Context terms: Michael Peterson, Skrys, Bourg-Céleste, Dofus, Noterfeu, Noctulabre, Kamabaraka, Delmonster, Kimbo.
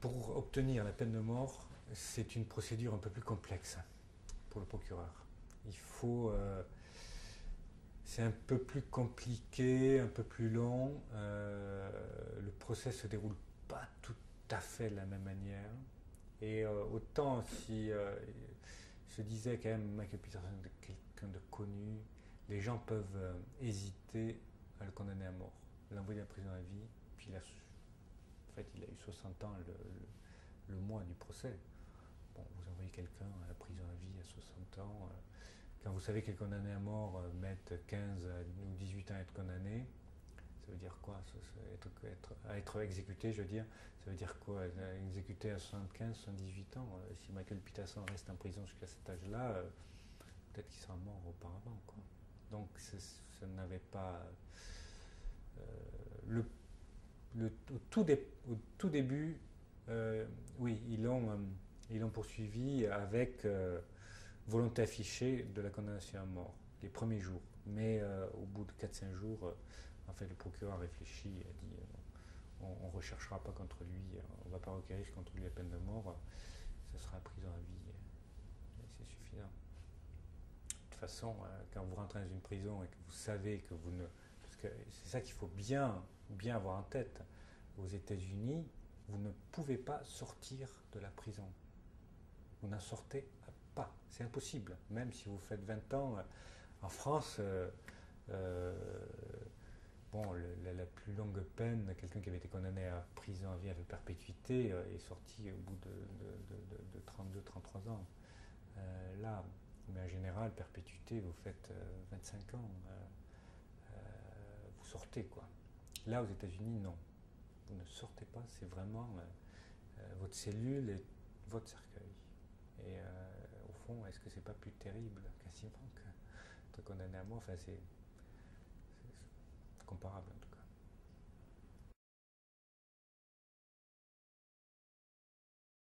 Pour obtenir la peine de mort, c'est une procédure un peu plus complexe pour le procureur. Il faut... c'est un peu plus compliqué, un peu plus long. Le procès se déroule pas tout à fait de la même manière. Et autant si... je disais quand même, Michael Peterson est quelqu'un de connu, les gens peuvent hésiter à le condamner à mort, l'envoyer à la prison à vie, puis il a, en fait, il a eu 60 ans le mois du procès. Bon, vous envoyez quelqu'un à la prison à vie à 60 ans, quand vous savez que les condamnés à mort mettent 15 ou 18 ans à être condamnés, ça veut dire quoi? Être exécuté, je veux dire, ça veut dire quoi? Exécuté à 75, 78 ans. Si Michael Peterson reste en prison jusqu'à cet âge-là, peut-être qu'il sera mort auparavant, quoi. Donc, ça n'avait pas... au tout début, oui, ils l'ont poursuivi avec volonté affichée de la condamnation à mort, les premiers jours. Mais au bout de 4-5 jours... en fait, le procureur a réfléchi, a dit on ne recherchera pas contre lui, on ne va pas requérir contre lui la peine de mort, ce sera la prison à vie, c'est suffisant. De toute façon, quand vous rentrez dans une prison et que vous savez que vous ne... Parce que c'est ça qu'il faut bien avoir en tête. Aux États-Unis, vous ne pouvez pas sortir de la prison. Vous n'en sortez pas, c'est impossible. Même si vous faites 20 ans, en France... bon, la plus longue peine, quelqu'un qui avait été condamné à prison à vie avec perpétuité est sorti au bout de 32-33 ans. Là, mais en général, perpétuité, vous faites 25 ans, vous sortez, quoi. Là, aux États-Unis, non. Vous ne sortez pas, c'est vraiment votre cellule et votre cercueil. Et au fond, est-ce que c'est pas plus terrible quasiment que d'être condamné à mort? Enfin, c'est comparable.